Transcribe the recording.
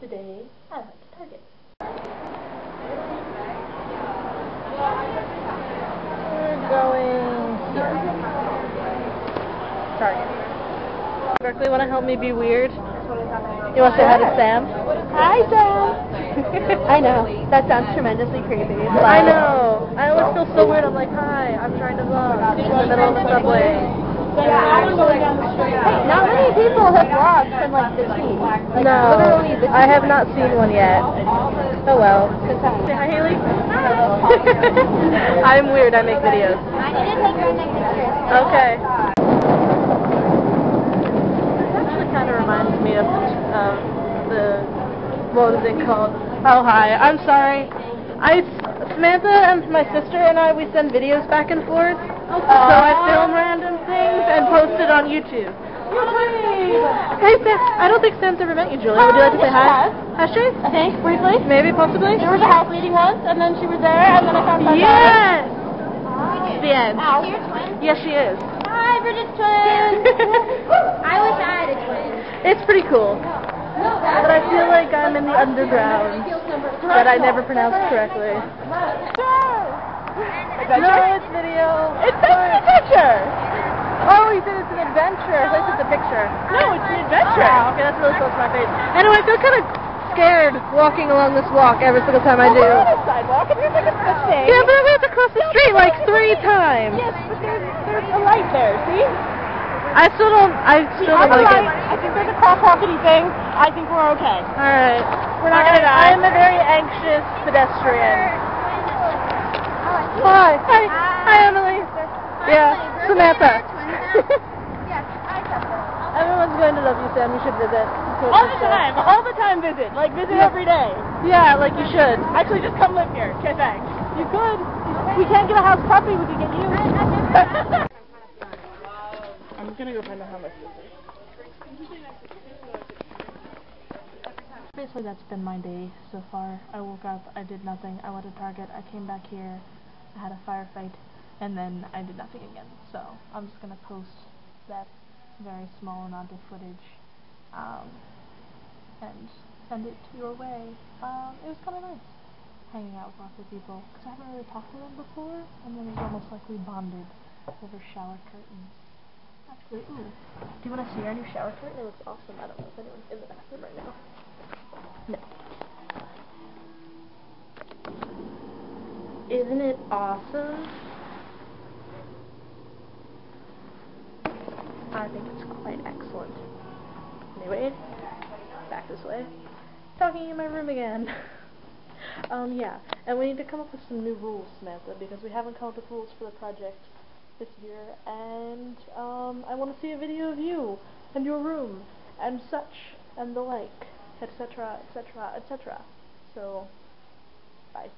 Today, I went to Target. We're going here. Target. Berkeley, want to help me be weird? You want to say hi to Sam? Hi, Sam! I know, that sounds tremendously creepy. I know. I always feel so weird. I'm like, hi, I'm trying to vlog in the middle of the subway. Yeah, actually, hey, not many people have vlogs from like this week. Like, no, literally this I have not seen one yet. Oh well. Say hi, Haley. Hi. I'm weird. I make videos. I need to take my next picture. Okay. This actually kind of reminds me of what was it called? Oh hi. I'm sorry. Samantha and my sister and I, we send videos back and forth. Okay. So I film random things and post it on YouTube. Hey, Sam, I don't think Sam's ever met you, Julia. Would you like to say hi? Has she? I think, briefly. Maybe, possibly. There was a house meeting once, and then she was there, and then I found out. Yes! The end. Ow. Is she your twin? Yes, she is. Hi, Bridget's twin! I wish I had a twin. It's pretty cool. But I feel like I'm in the underground that I never pronounced correctly. No, it's video. It's an adventure! Oh, he said it's an adventure. I thought it's a picture. No, it's an adventure. Oh, okay, that's really close to my face. Anyway, I feel kind of scared walking along this walk every single time I do. Well, we're on a sidewalk, and there's like a switch thing. Yeah, but I'm going to have to cross the street like 3 times. Yes, but there's a light there, see? I still don't like it. I think there's a crosswalking thing. I think we're okay. Alright. We're not going to die. I'm a very anxious pedestrian. Hi. Hi, Emily. Yeah, Samantha. Yes, I suffer. Everyone's going to love you, Sam. You should visit. All the time visit. Like, visit every day. Yeah, like you should. Actually, just come live here. Okay, thanks. You could. We can't get a house puppy. We could get you. I'm going to go find out how much this is. Basically, that's been my day so far. I woke up. I did nothing. I went to Target. I came back here. I had a firefight, and then I did nothing again. So I'm just gonna post that very small amount of footage and send it your way. It was kind of nice hanging out with lots of people because I haven't really talked to them before, and then it was almost like we bonded over shower curtains. Actually, ooh, do you want to see our new shower curtain? It looks awesome. I don't know if anyone's in the bathroom right now. No. Isn't it awesome? I think it's quite excellent. Anyway, back this way. Talking in my room again. Yeah, and we need to come up with some new rules, Samantha, because we haven't come up with rules for the project this year, and I want to see a video of you and your room and such and the like, etc., etc., etc. So, bye.